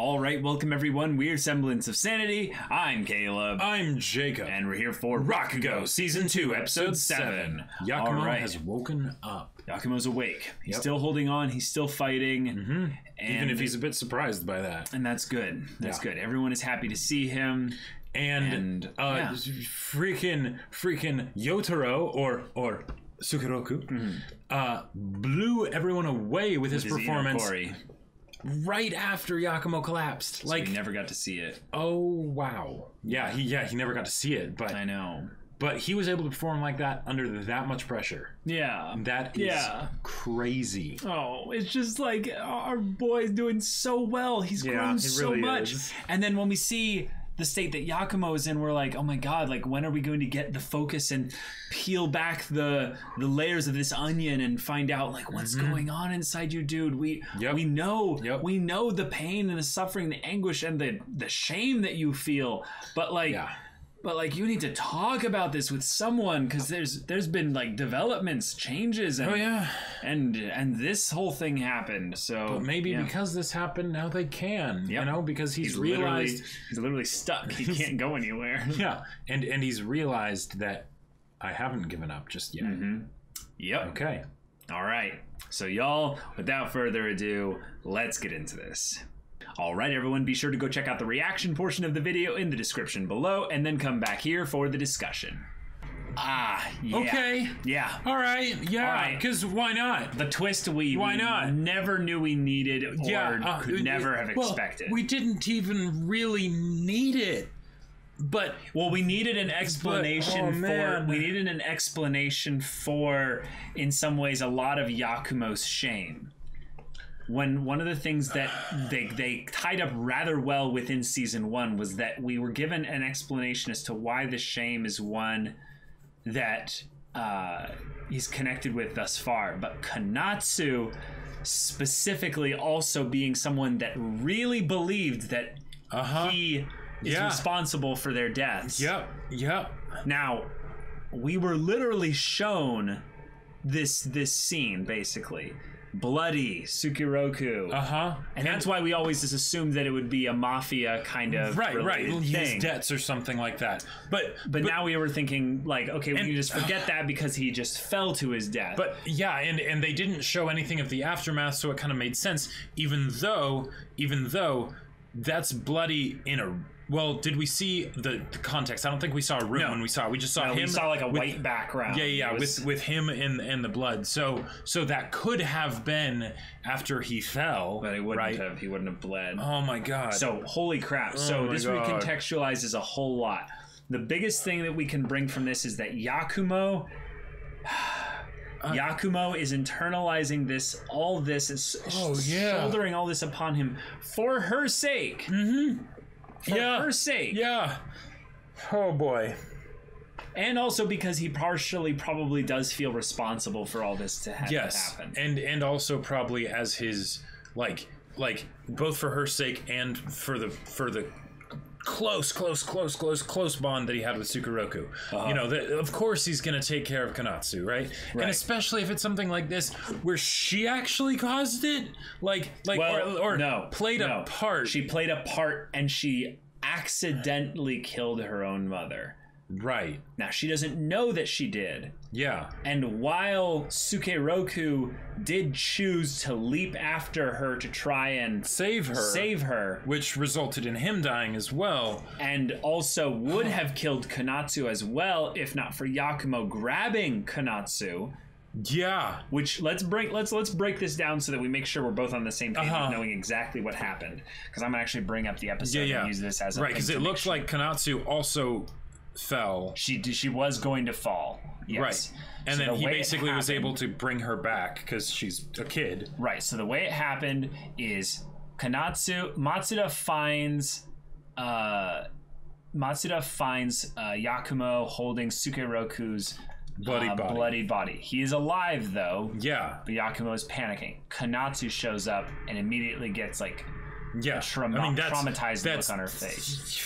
All right, welcome everyone. We're Semblance of Sanity. I'm Caleb. I'm Jacob. And we're here for Rakugo, Season 2, Episode 7. Yakumo has woken up. Yakumo's awake. He's still holding on. He's still fighting. Mm-hmm. And even if he's a bit surprised by that. And that's good. That's good. Everyone is happy to see him. And freaking Yotaro or Sukeroku blew everyone away with his performance right after Yakumo collapsed. So he never got to see it. Oh wow. Yeah, he never got to see it, but I know. But he was able to perform like that under that much pressure. Yeah. That is crazy. Oh, it's just like our boy's doing so well. He's grown so much. And then when we see the state that Yakumo is in, we're like, oh my god, like when are we going to get the focus and peel back the layers of this onion and find out like what's going on inside you, dude? We know the pain and the suffering, the anguish and the shame that you feel, but you need to talk about this with someone because there's been like developments, changes, and and this whole thing happened. So but maybe because this happened, now they can, because he's realized he's literally stuck. He can't go anywhere. Yeah, and he's realized that I haven't given up just yet. Mm-hmm. Yep. Okay. All right. So y'all, without further ado, let's get into this. Alright everyone, be sure to go check out the reaction portion of the video in the description below, and then come back here for the discussion. Okay. Yeah. Alright, yeah, because why not? The twist we never knew we needed or could never have expected. We didn't even really need it. But we needed an explanation for in some ways a lot of Yakumo's shame. When one of the things that they tied up rather well within season 1 was that we were given an explanation as to why the shame is one that he's connected with thus far. But Konatsu specifically also being someone that really believed that he is responsible for their deaths. Yep. Now, we were literally shown this scene, basically. Bloody Sukeroku. And that's why we always just assumed that it would be a mafia kind of related thing. His debts or something like that. But now we were thinking like, okay, we can just forget that because he just fell to his death. But yeah, and they didn't show anything of the aftermath, so it kind of made sense. Even though that's bloody in a... Well, did we see the context? I don't think we saw a room when we saw it. We just saw him. We saw like a white background. Yeah, with him in the blood. So that could have been after he fell. But he wouldn't have. He wouldn't have bled. Oh my god. So holy crap. This recontextualizes a whole lot. The biggest thing that we can bring from this is that Yakumo is internalizing shouldering all this upon him for her sake. Mm-hmm. For her sake. Yeah. Oh boy. And also because he partially probably does feel responsible for all this to happen. Yes. And also probably as his like both for her sake and for the close bond that he had with Sukeroku. You know, of course he's going to take care of Konatsu, right? And especially if it's something like this where she actually caused it, played a part. She played a part and she accidentally killed her own mother. Right. Now, she doesn't know that she did. Yeah. And while Sukeroku did choose to leap after her to try and save her, which resulted in him dying as well, and also would have killed Konatsu as well if not for Yakumo grabbing Konatsu. Yeah. Which let's break this down so that we make sure we're both on the same page of knowing exactly what happened, because I'm gonna actually bring up the episode and use this as a because it looks like Konatsu also fell. She was going to fall. Yes. Right. And so then he basically was able to bring her back because she's a kid. Right. So the way it happened is Matsuda finds Yakumo holding Sukeroku's bloody body. He is alive though. Yeah. But Yakumo is panicking. Konatsu shows up and immediately gets traumatized look on her face.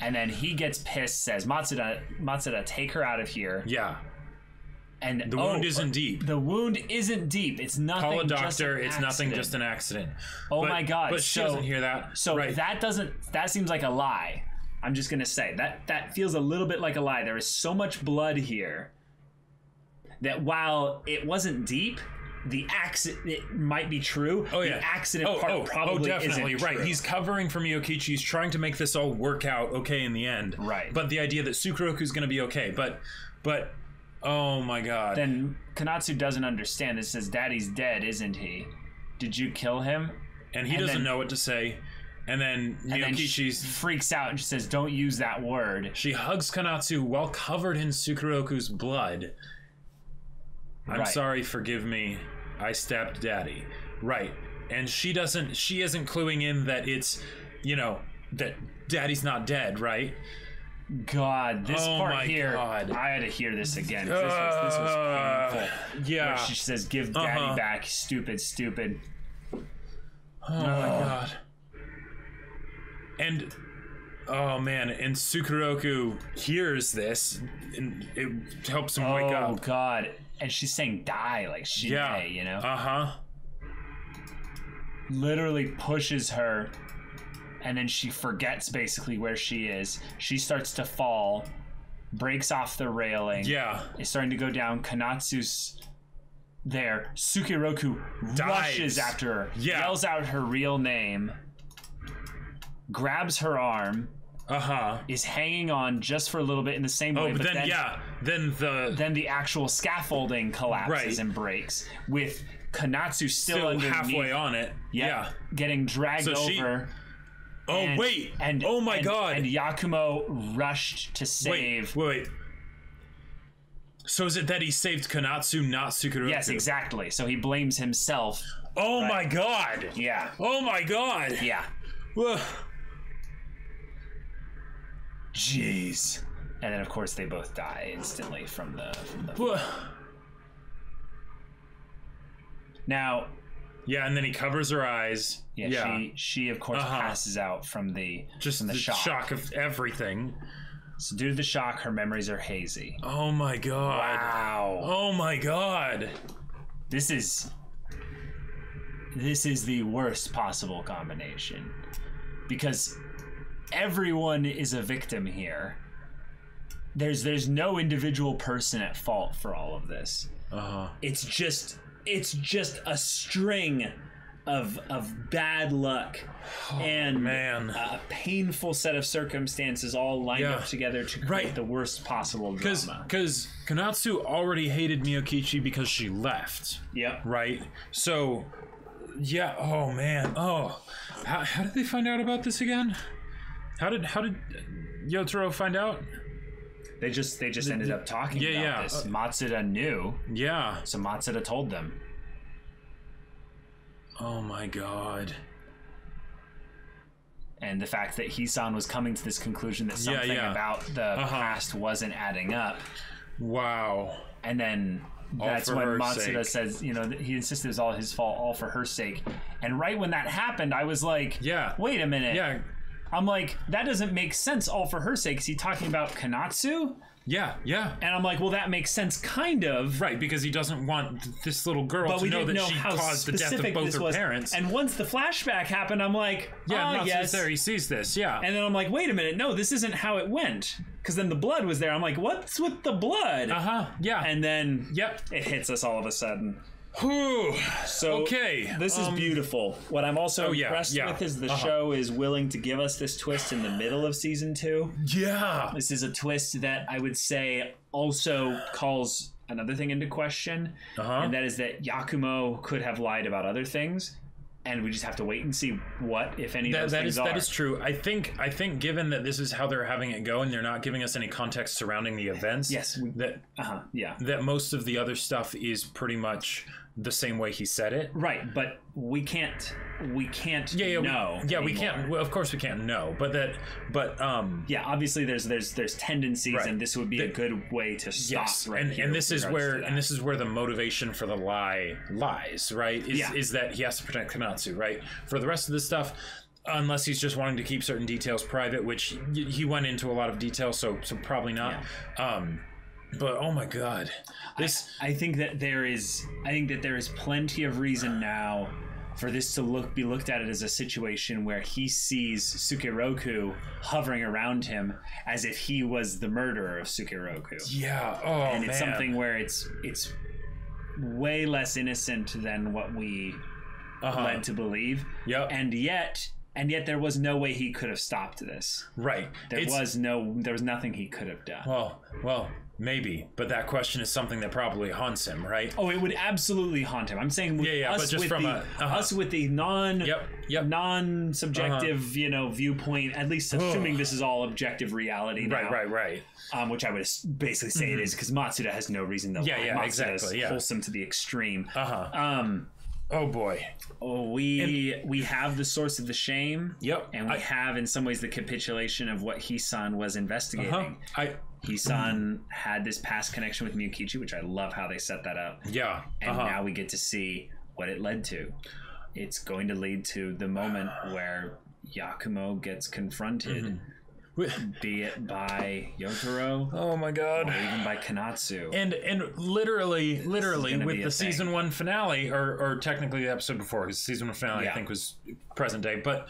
And then he gets pissed, says, Matsuda, take her out of here. Yeah. And the wound isn't deep. The wound isn't deep. It's nothing. Call a doctor. Just an accident. It's nothing. Just an accident. Oh my God! But she doesn't hear that. So that doesn't. That seems like a lie. I'm just gonna say that that feels a little bit like a lie. There is so much blood here that while it wasn't deep, the accident it might be true. Oh yeah. The accident part probably definitely isn't true. He's covering for Miyokichi. He's trying to make this all work out okay in the end. Right. But the idea that Sukeroku's gonna be okay. But. Oh my God. Then Konatsu doesn't understand. It says, Daddy's dead, isn't he? Did you kill him? And he doesn't know what to say. And then Miyokichi freaks out and she says, don't use that word. She hugs Konatsu while covered in Sukeroku's blood. I'm sorry, forgive me. I stabbed Daddy. Right. And she isn't cluing in that it's, you know, that Daddy's not dead, right? God, this part here, God. I had to hear this again. This was painful. Yeah. Where she says, give Daddy back, stupid. Oh my God. And, oh man, and Sukeroku hears this, and it helps him wake up. Oh God, and she's saying die, like she may, you know? Literally pushes her. And then she forgets basically where she is. She starts to fall, breaks off the railing. Yeah. It's starting to go down. Konatsu's there. Sukeroku rushes after her, yells out her real name, grabs her arm. Is hanging on just for a little bit in the same way. But then the actual scaffolding collapses and breaks with Konatsu still underneath, halfway on it. Yeah. Getting dragged over. Oh my God. And Yakumo rushed to save. Wait. So is it that he saved Konatsu, not Sukeroku? Yes, exactly. So he blames himself. Oh my God. Yeah. Oh my God. Yeah. Jeez. And then of course they both die instantly from the Now. Yeah, and then he covers her eyes. Yeah, she of course passes out from the shock of everything. So due to the shock, her memories are hazy. Oh my God! Wow! Oh my God! This is the worst possible combination because everyone is a victim here. There's no individual person at fault for all of this. It's just a string of bad luck and a painful set of circumstances all lined up together to create the worst possible drama. Because Konatsu already hated Miyokichi because she left. Yep. Right? So, yeah. Oh, man. Oh. How did they find out about this again? How did Yotaro find out? They just ended up talking about this. Matsuda knew. Yeah. So Matsuda told them. Oh my God. And the fact that Hisan was coming to this conclusion that something about the past wasn't adding up. Wow. And then that's when Matsuda says, you know, he insisted it was all his fault, all for her sake. And right when that happened, I was like, wait a minute. Yeah. I'm like, that doesn't make sense, all for her sake. Is he talking about Konatsu? Yeah. And I'm like, well, that makes sense, kind of. Right, because he doesn't want this little girl to know that she caused the death of both her parents. And once the flashback happened, I'm like, yes. There, he sees this, And then I'm like, wait a minute, no, this isn't how it went. Because then the blood was there. I'm like, what's with the blood? And then it hits us all of a sudden. Whew. So this is beautiful. What I'm also impressed with is the show is willing to give us this twist in the middle of season 2. Yeah. This is a twist that I would say also calls another thing into question, and that is that Yakumo could have lied about other things, and we just have to wait and see what, if any, of those things are. That is true. I think given that this is how they're having it go and they're not giving us any context surrounding the events, that most of the other stuff is pretty much the same way he said it. Right, but we can't know. We can't. Well, of course we can't know, obviously there's tendencies, and this would be a good way to stop. And this is where the motivation for the lie lies, right? Is that he has to protect Konatsu, right? For the rest of this stuff, unless he's just wanting to keep certain details private, which he went into a lot of detail, so probably not. But oh my god, this. I think that there is plenty of reason now for this to be looked at it as a situation where he sees Sukeroku hovering around him as if he was the murderer of Sukeroku. Yeah. Oh man. And it's something where it's way less innocent than what we led to believe. Yep. And yet there was no way he could have stopped this. Right. There was nothing he could have done. Well, maybe, but that question is something that probably haunts him, right? Oh, it would absolutely haunt him. I'm saying with us with the non-subjective viewpoint, at least assuming this is all objective reality now. Right. Which I would basically say it is, because Matsuda has no reason to lie. Yeah, Matsuda is wholesome to the extreme. Oh boy! Oh, we have the source of the shame. Yep, and we have, in some ways, the capitulation of what Hisan was investigating. Hisan had this past connection with Miyokichi, which I love how they set that up. Yeah, and now we get to see what it led to. It's going to lead to the moment where Yakumo gets confronted, be it by Yotaro. Oh my god! Or even by Konatsu. And literally with the season 1 finale, or technically the episode before, because season 1 finale I think was present day. But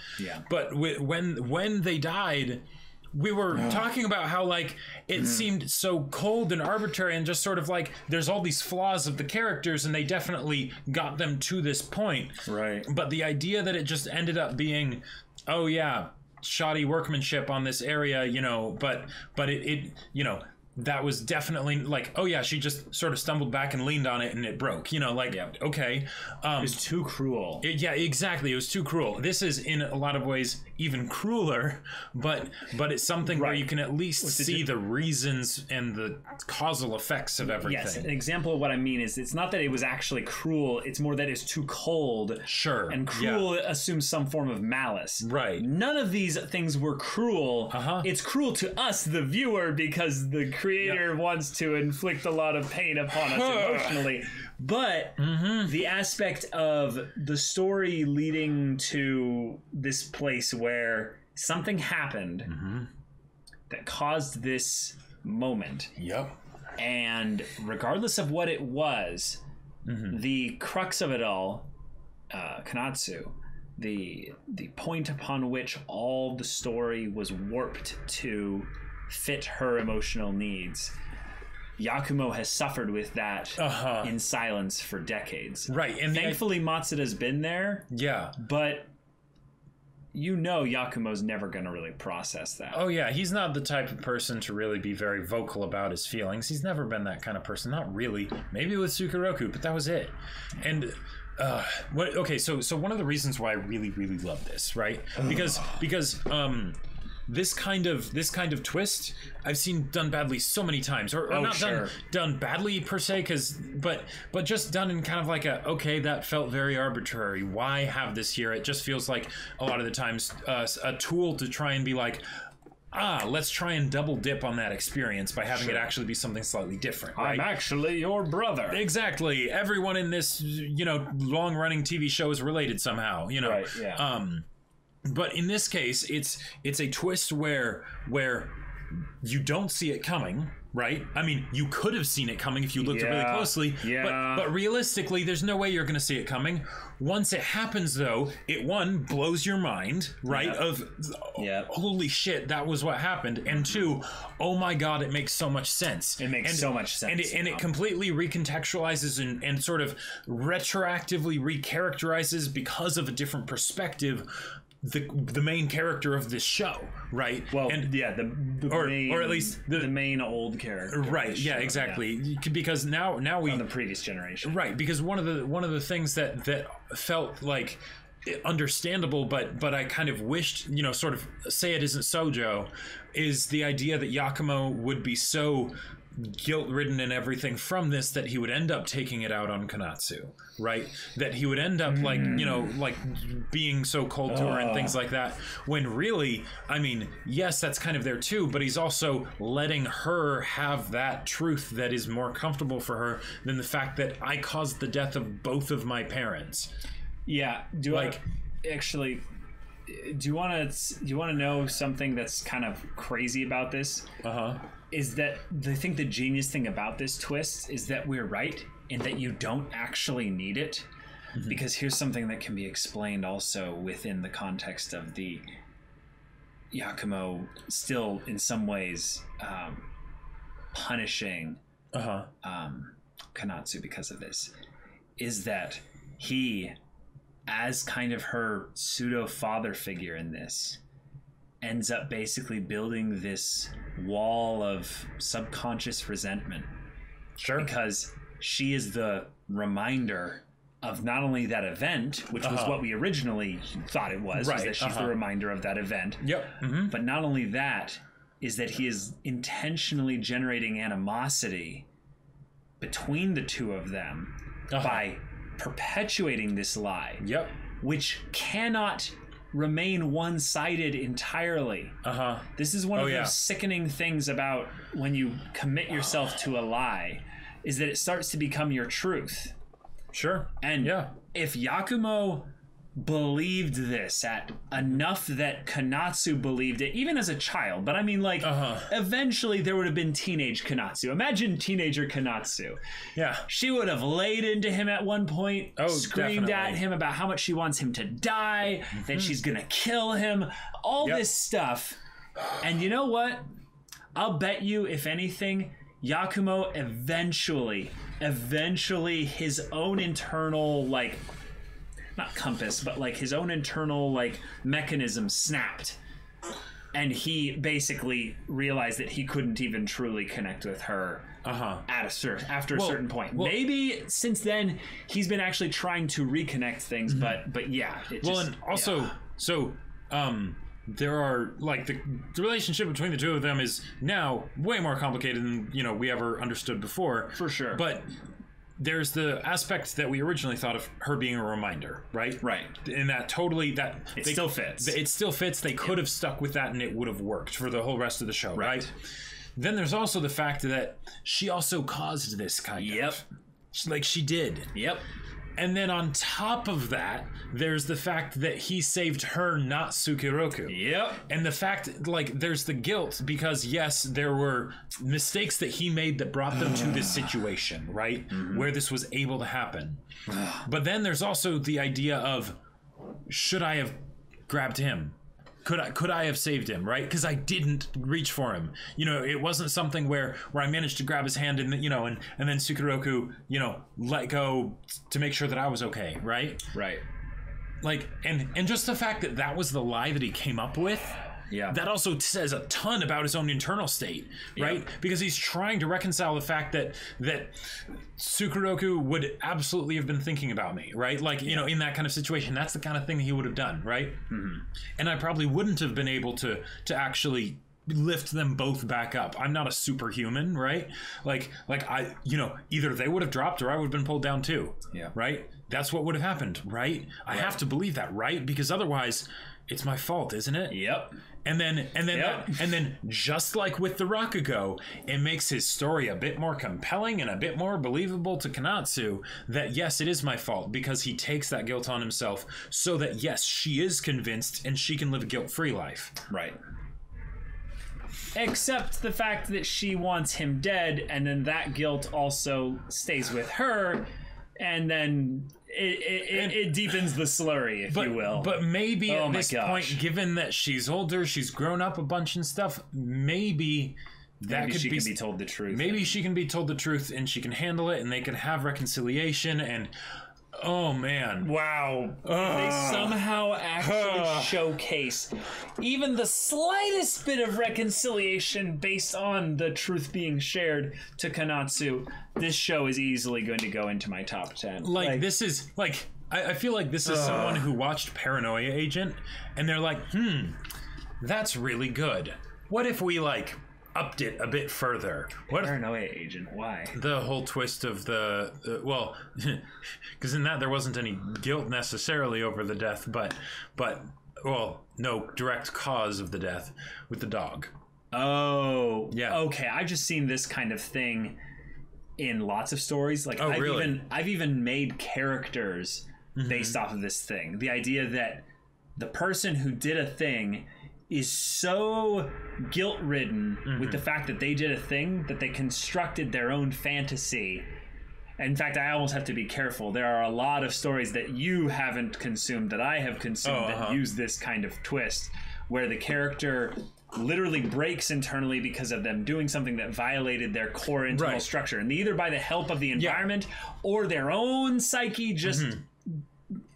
when they died, we were talking about how like it seemed so cold and arbitrary, and just sort of like there's all these flaws of the characters, and they definitely got them to this point. Right. But the idea that it just ended up being, shoddy workmanship on this area, but it that was definitely like, she just sort of stumbled back and leaned on it and it broke, it was too cruel. It was too cruel. This is in a lot of ways even crueler, but it's something where you can at least see the reasons and the causal effects of everything. Yes, an example of what I mean is it's not that it was actually cruel, it's more that it's too cold. Sure. And cruel assumes some form of malice. Right. None of these things were cruel. It's cruel to us, the viewer, because the creator wants to inflict a lot of pain upon us emotionally, but the aspect of the story leading to this place where something happened that caused this moment, and regardless of what it was, the crux of it all, Konatsu, the point upon which all the story was warped to fit her emotional needs. Yakumo has suffered with that in silence for decades. Right. And thankfully Matsuda's been there. Yeah. But Yakumo's never going to really process that. Oh yeah, he's not the type of person to really be very vocal about his feelings. He's never been that kind of person. Not really. Maybe with Sukeroku, but that was it. And so one of the reasons why I really, really love this, right? Because This kind of twist I've seen done badly so many times, or not done badly per se, but just done in kind of like a that felt very arbitrary. Why have this here? It just feels like a lot of the times a tool to try and be like, let's try and double dip on that experience by having it actually be something slightly different. Right? I'm actually your brother. Exactly. Everyone in this long running TV show is related somehow. Right, yeah. But in this case, it's a twist where you don't see it coming, right? I mean, you could have seen it coming if you looked really closely, but realistically, there's no way you're going to see it coming. Once it happens, though, it blows your mind, right? Holy shit, that was what happened. And two, oh my god, it makes so much sense. And it completely recontextualizes and sort of retroactively recharacterizes, because of a different perspective, the main character of this show, right? Or at least the main old character, right? Yeah, exactly. Because now we, on the previous generation, right? Because one of the things that felt like understandable, but I kind of wished, sort of say it isn't Sojo, is the idea that Yakumo would be so guilt-ridden and everything from this that he would end up taking it out on Konatsu, right? That he would end up like, like being so cold to her and things like that, when really, I mean, yes, that's kind of there too, but he's also letting her have that truth that is more comfortable for her than the fact that I caused the death of both of my parents. Yeah, do like, I actually Do you want to know something that's kind of crazy about this? Is that I think the genius thing about this twist is that we're right in that you don't actually need it, because here's something that can be explained also within the context of the Yakumo still in some ways punishing Konatsu because of this, is that he, as kind of her pseudo father figure in this, ends up basically building this wall of subconscious resentment. Sure. Because she is the reminder of not only that event, which was what we originally thought it was, was that she's the reminder of that event. But not only that, is that he is intentionally generating animosity between the two of them by perpetuating this lie, which cannot remain one-sided entirely. This is one of those sickening things about when you commit yourself to a lie, is that it starts to become your truth. And if Yakumo believed this at enough that Konatsu believed it, even as a child, but I mean, like, eventually there would have been teenage Konatsu. Imagine teenager Konatsu. She would have laid into him at one point, screamed at him about how much she wants him to die, that she's gonna kill him, all this stuff. And you know what? I'll bet you, if anything, Yakumo eventually his own internal, like, not compass, but like his own internal, like, mechanism snapped, and he basically realized that he couldn't even truly connect with her at a certain point. Maybe since then he's been actually trying to reconnect things, but yeah. There are, like, the relationship between the two of them is now way more complicated than, you know, we ever understood before. For sure. But there's the aspect that we originally thought of her being a reminder, right? Right. And that totally, still fits. It still fits. They could have stuck with that and it would have worked for the whole rest of the show, right? Then there's also the fact that she also caused this kind of. Like, she did. And then on top of that, there's the fact that he saved her, not Sukeroku. And the fact, like, there's the guilt because, yes, there were mistakes that he made that brought them to this situation, right? Where this was able to happen. But then there's also the idea of, should I have grabbed him? Could I have saved him, right? Because I didn't reach for him. You know, it wasn't something where I managed to grab his hand and, you know, and then Sukeroku, you know, let go to make sure that I was okay, right? Right. Like, and just the fact that that was the lie that he came up with, that also says a ton about his own internal state, right? Because he's trying to reconcile the fact that Sukeroku would absolutely have been thinking about me, right? Like, you know, in that kind of situation, that's the kind of thing that he would have done, right? And I probably wouldn't have been able to actually lift them both back up. I'm not a superhuman, right? Like I, you know, either they would have dropped or I would have been pulled down too, right? That's what would have happened, right? I have to believe that, right? Because otherwise, it's my fault, isn't it? And then that, and then just like with the Rakugo, it makes his story a bit more compelling and a bit more believable to Konatsu that, yes, it is my fault, because he takes that guilt on himself so that, yes, she is convinced and she can live a guilt-free life. Right. Except the fact that she wants him dead, and then that guilt also stays with her, and then it deepens the slurry, you will. But maybe at this point, given that she's older, she's grown up a bunch and stuff, maybe she can be told the truth. Maybe she can be told the truth and she can handle it and they can have reconciliation and... Oh man. Wow. They somehow actually showcase even the slightest bit of reconciliation based on the truth being shared to Konatsu. This show is easily going to go into my top 10. Like this is like, I feel like this is someone who watched Paranoia Agent and they're like, that's really good. What if we like upped it a bit further? What? Paranoia Agent, why? The whole twist of the, well, because in that there wasn't any guilt necessarily over the death, but well, no direct cause of the death with the dog. Oh, yeah. Okay, I've just seen this kind of thing in lots of stories. Like, oh, really? I've even made characters based off of this thing. The idea that the person who did a thing is so guilt-ridden mm-hmm. with the fact that they did a thing that they constructed their own fantasy. In fact, I almost have to be careful. There are a lot of stories that you haven't consumed, that I have consumed, that use this kind of twist, where the character literally breaks internally because of them doing something that violated their core internal structure. And either by the help of the environment or their own psyche just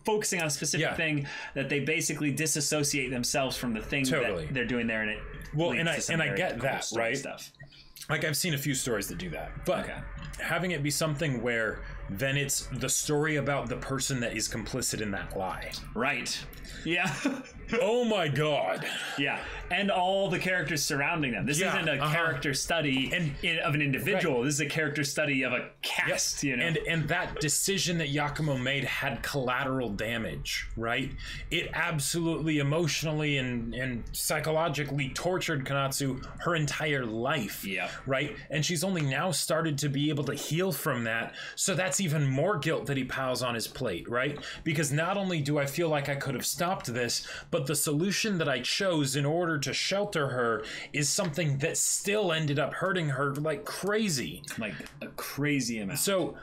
focusing on a specific thing, that they basically disassociate themselves from the thing that they're doing there. And it and I get that, right? Stuff. Like, I've seen a few stories that do that, but having it be something where then it's the story about the person that is complicit in that lie. Right. Yeah. Oh my God. Yeah. And all the characters surrounding them. This isn't a character study of an individual. This is a character study of a cast, you know? And that decision that Yakumo made had collateral damage, right? It absolutely emotionally and psychologically tortured Konatsu her entire life. Yeah. Right? And she's only now started to be able to heal from that. So that's even more guilt that he piles on his plate, right? Because not only do I feel like I could have stopped this, but the solution that I chose in order to shelter her is something that still ended up hurting her like crazy. Like a crazy amount. So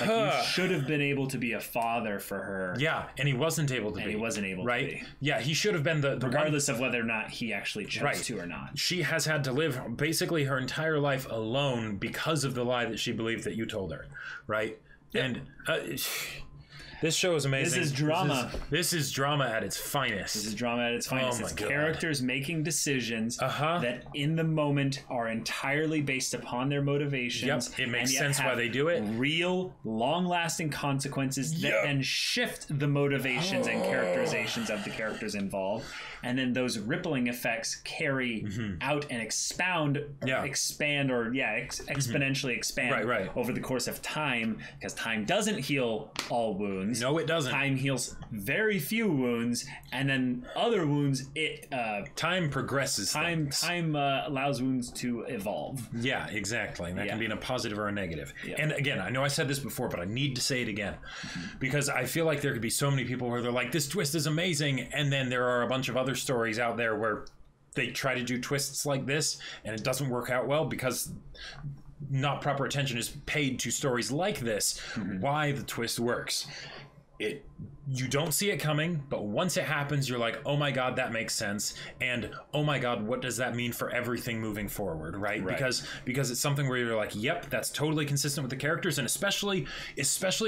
like you should have been able to be a father for her. Yeah, and he wasn't able to be. He wasn't able to be. Yeah, he should have been the regardless one, of whether or not he actually chose to or not. She has had to live basically her entire life alone because of the lie that she believed that you told her, right? Yeah. And this show is amazing. This is drama. This is drama at its finest. This is drama at its finest. Oh my God. Characters making decisions that in the moment are entirely based upon their motivations. Yep. It makes sense why they do it. Real, long-lasting consequences that then shift the motivations and characterizations of the characters involved. And then those rippling effects carry out and exponentially expand over the course of time, because time doesn't heal all wounds. No, it doesn't. Time heals very few wounds, and then other wounds, time progresses. Time allows wounds to evolve. Yeah, exactly. And that can be in a positive or a negative. Yep. And again, I know I said this before, but I need to say it again, because I feel like there could be so many people where they're like, this twist is amazing, and then there are a bunch of other stories out there where they try to do twists like this and it doesn't work out well because not proper attention is paid to stories like this. Why the twist works, you don't see it coming, but once it happens you're like, oh my God, that makes sense, and oh my God, what does that mean for everything moving forward, right? because it's something where you're like, yep, that's totally consistent with the characters, and especially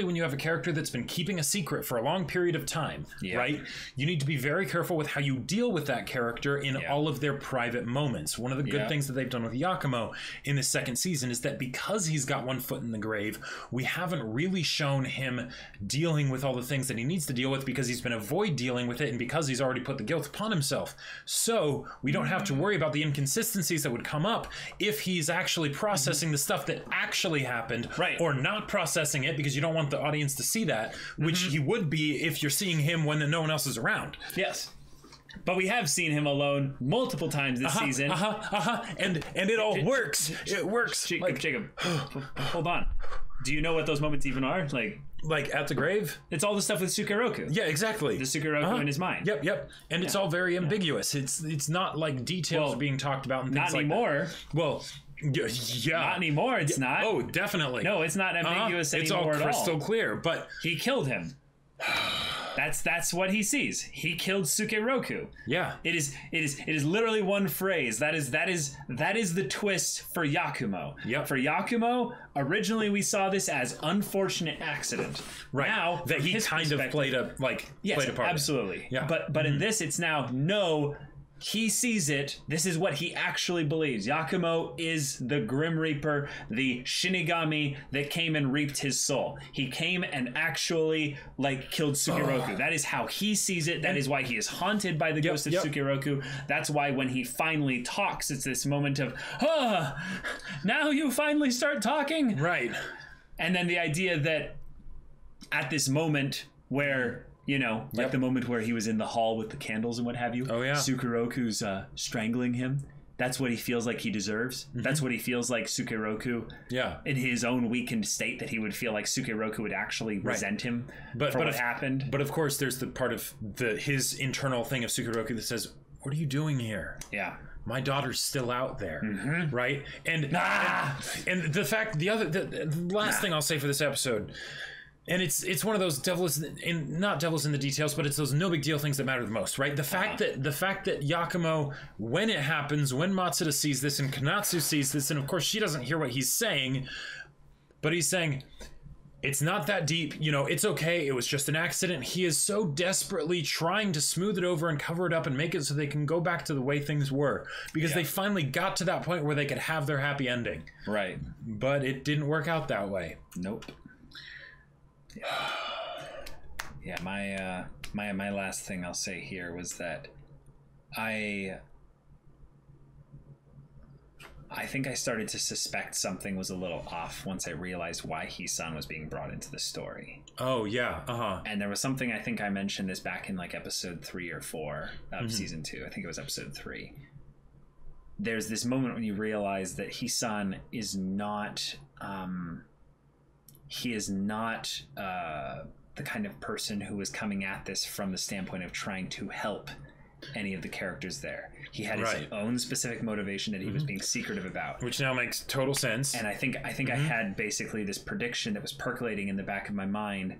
when you have a character that's been keeping a secret for a long period of time, right? You need to be very careful with how you deal with that character in all of their private moments. One of the good things that they've done with Yakumo in the second season is that because he's got one foot in the grave, we haven't really shown him dealing with all the things that he needs to deal with, because he's been avoiding dealing with it and because he's already put the guilt upon himself. So we don't have to worry about the inconsistencies that would come up if he's actually processing the stuff that actually happened, or not processing it, because you don't want the audience to see that, which he would be if you're seeing him when no one else is around. Yes. But we have seen him alone multiple times this season. And it all works. It works. Jacob, hold on. Do you know what those moments even are? Like at the grave? It's all the stuff with Sukeroku. Yeah, exactly. The Sukeroku in his mind. Yep. And it's all very ambiguous. It's not like details being talked about and things like that. Not anymore. Well, yeah. Not anymore, it's not. Oh, definitely. No, it's not ambiguous anymore at all. It's all crystal clear, but... He killed him. That's what he sees. He killed Sukeroku. Yeah. It is literally one phrase. That is the twist for Yakumo. Yep. For Yakumo, originally we saw this as unfortunate accident. Right. Now that he kind of played a part. Absolutely. Yeah. But in this, it's now no. He sees it. This is what he actually believes. Yakumo is the Grim Reaper, the Shinigami that came and reaped his soul. He came and actually killed Sukeroku. That is how he sees it. That is why he is haunted by the ghost of Sukeroku. That's why when he finally talks, it's this moment of, oh, now you finally start talking. Right. And then the idea that at this moment where... You know, like the moment where he was in the hall with the candles and what have you. Oh, yeah. Sukeroku's strangling him. that's what he feels like he deserves. Mm-hmm. That's what he feels like Sukeroku, in his own weakened state, that he would feel like Sukeroku would actually resent him for what happened. But of course, there's the part of his internal thing of Sukeroku that says, what are you doing here? Yeah. My daughter's still out there, right? And the fact, the last thing I'll say for this episode, and it's one of those devils in, not devils in the details, but it's those no big deal things that matter the most, right? The fact that Yakumo, when it happens, when Matsuda sees this and Konatsu sees this, and of course she doesn't hear what he's saying, but he's saying, it's not that deep, you know, it's okay, it was just an accident. He is so desperately trying to smooth it over and cover it up and make it so they can go back to the way things were, because they finally got to that point where they could have their happy ending. Right. But it didn't work out that way. Nope. Yeah, my last thing I'll say here was that I think I started to suspect something was a little off once I realized why Hisan was being brought into the story. Oh, yeah. Uh-huh. And there was something, I think I mentioned this back in like episode 3 or 4 of season 2. I think it was episode 3. There's this moment when you realize that Hisan is not, the kind of person who is coming at this from the standpoint of trying to help any of the characters there. He had his own specific motivation that he was being secretive about, which now makes total sense. And I think I had basically this prediction that was percolating in the back of my mind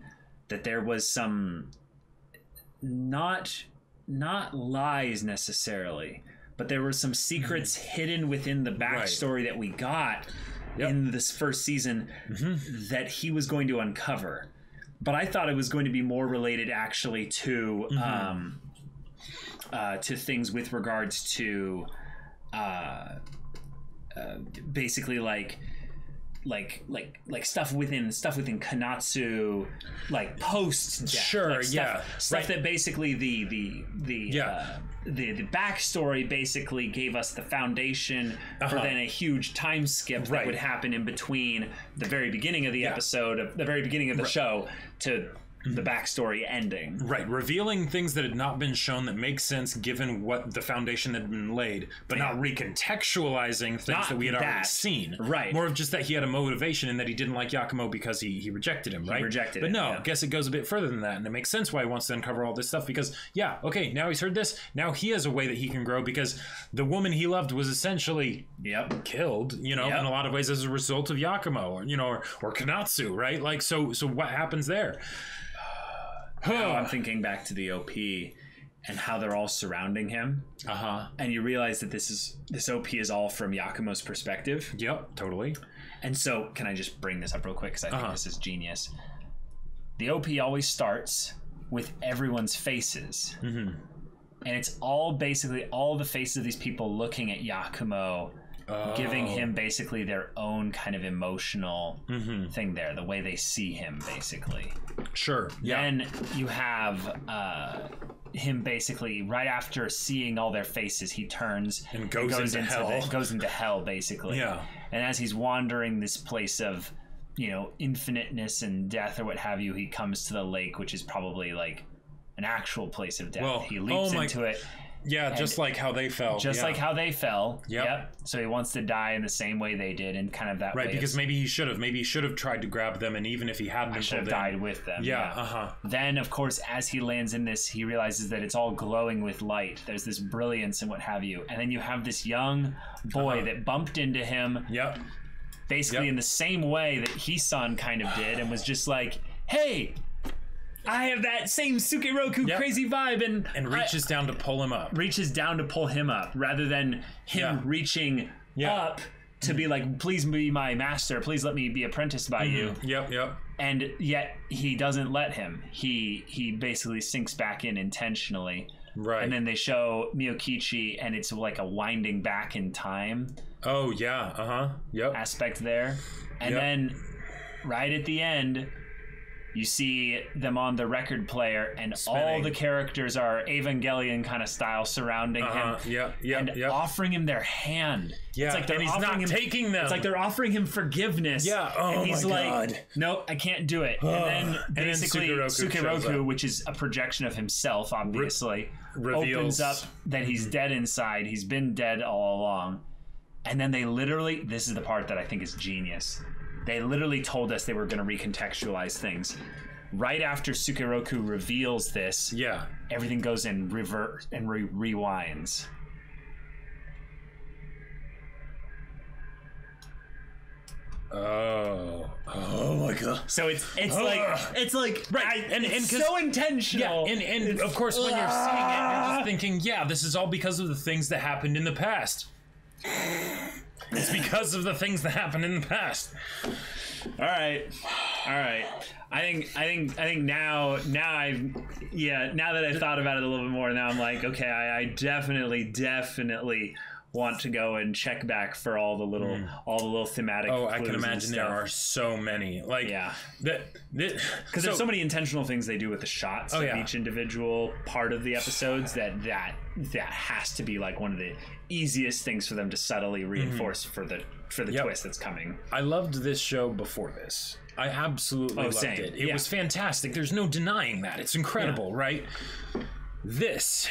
that there was some not lies necessarily, but there were some secrets hidden within the backstory that we got in this first season that he was going to uncover. But I thought it was going to be more related actually to things with regards to basically like stuff within Konatsu, like post death, stuff that basically the backstory basically gave us the foundation for then a huge time skip that would happen in between the very beginning of the episode, the very beginning of the show, to the backstory ending. Right, revealing things that had not been shown that make sense given what the foundation that had been laid, but not recontextualizing things that we had already seen. Right. More of just that he had a motivation and that he didn't like Yakumo because he rejected him, right? He rejected him. But no, I guess it goes a bit further than that, and it makes sense why he wants to uncover all this stuff, because, now he's heard this, now he has a way that he can grow, because the woman he loved was essentially killed, in a lot of ways as a result of Yakumo, or Konatsu, right? Like, so what happens there? Now I'm thinking back to the OP and how they're all surrounding him. And you realize that this OP is all from Yakumo's perspective. Yep, totally. And so, can I just bring this up real quick? Because I think this is genius. The OP always starts with everyone's faces. And it's basically all the faces of these people looking at Yakumo, giving him basically their own kind of emotional thing there, the way they see him, basically. Sure. Yeah. Then you have him basically right after seeing all their faces, he turns and goes into hell, basically. Yeah. And as he's wandering this place of, infiniteness and death or what have you, he comes to the lake, which is probably like an actual place of death. Well, he leaps into it. Yeah, and just like how they fell. Just like how they fell. Yep. So he wants to die in the same way they did, and kind of that way. Right, because maybe he should have. Maybe he should have tried to grab them, and even if he hadn't, he should have died with them. Yeah. Then, of course, as he lands in this, he realizes that it's all glowing with light. There's this brilliance and what have you. And then you have this young boy that bumped into him. Yep. Basically in the same way that Hisan kind of did, and was just like, hey, I have that same Sukeroku crazy vibe, and reaches down to pull him up. Reaches down to pull him up, rather than him reaching up to be like, please be my master, please let me be apprenticed by you. Yep. And yet he doesn't let him. He basically sinks back in intentionally. Right. And then they show Miyokichi, and it's like a winding back in time. Oh yeah. Aspect there, and then right at the end, You see them on the record player, and all the characters are Evangelion kind of style surrounding him, and offering him their hand. Yeah, it's like they're taking them. It's like they're offering him forgiveness. Yeah, and he's like, "No, I can't do it." And then basically, Sukeroku, which is a projection of himself, obviously, opens up that he's dead inside. He's been dead all along. And then they literally, this is the part that I think is genius. They literally told us they were going to recontextualize things. Right after Sukeroku reveals this, everything goes in reverse and rewinds. Oh my god! So it's like right, and it's so intentional. Yeah, and of course when you're seeing it, you're just thinking, yeah, this is all because of the things that happened in the past. It's because of the things that happened in the past. All right. I think now I've now that I've thought about it a little bit more, now I'm like, okay, I definitely want to go and check back for all the little thematic. Oh, I can imagine there are so many. Like because there's so many intentional things they do with the shots of each individual part of the episodes that has to be like one of the easiest things for them to subtly reinforce for the twist that's coming. I loved this show before this. I absolutely loved it. It was fantastic. There's no denying that. It's incredible, right? This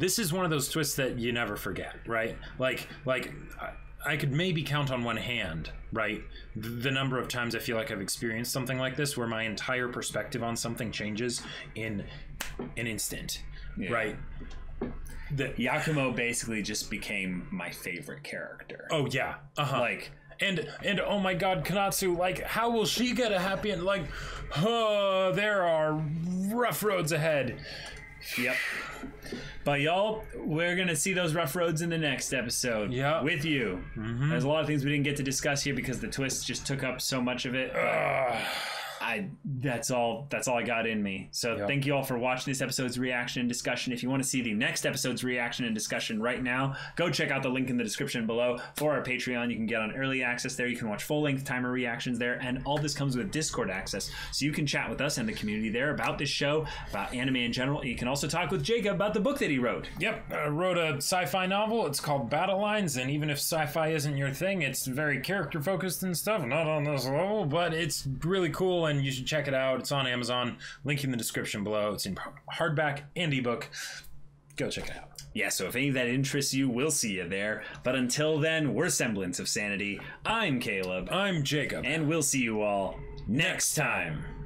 is one of those twists that you never forget, right? Like I could maybe count on one hand, right? The number of times I feel like I've experienced something like this where my entire perspective on something changes in an instant, right? Yakumo basically just became my favorite character. Oh yeah, like and oh my god, Konatsu, like how will she get a happy end? Like, oh, there are rough roads ahead. Yep. But y'all, we're going to see those rough roads in the next episode with you. Mm-hmm. There's a lot of things we didn't get to discuss here because the twists just took up so much of it. That's all I got in me. So thank you all for watching this episode's reaction and discussion. If you want to see the next episode's reaction and discussion right now, go check out the link in the description below for our Patreon. You can get on early access there. You can watch full-length timer reactions there, and all this comes with Discord access, so you can chat with us and the community there about this show, about anime in general, and you can also talk with Jacob about the book that he wrote. I wrote a sci-fi novel. It's called Battle Lines, and even if sci-fi isn't your thing, it's very character-focused and stuff, not on this level, but it's really cool, and you should check it out. It's on Amazon. Link in the description below. It's in hardback and ebook. Go check it out. Yeah, so if any of that interests you, we'll see you there. But until then, we're Semblance of Sanity. I'm Caleb. I'm Jacob. And we'll see you all next time.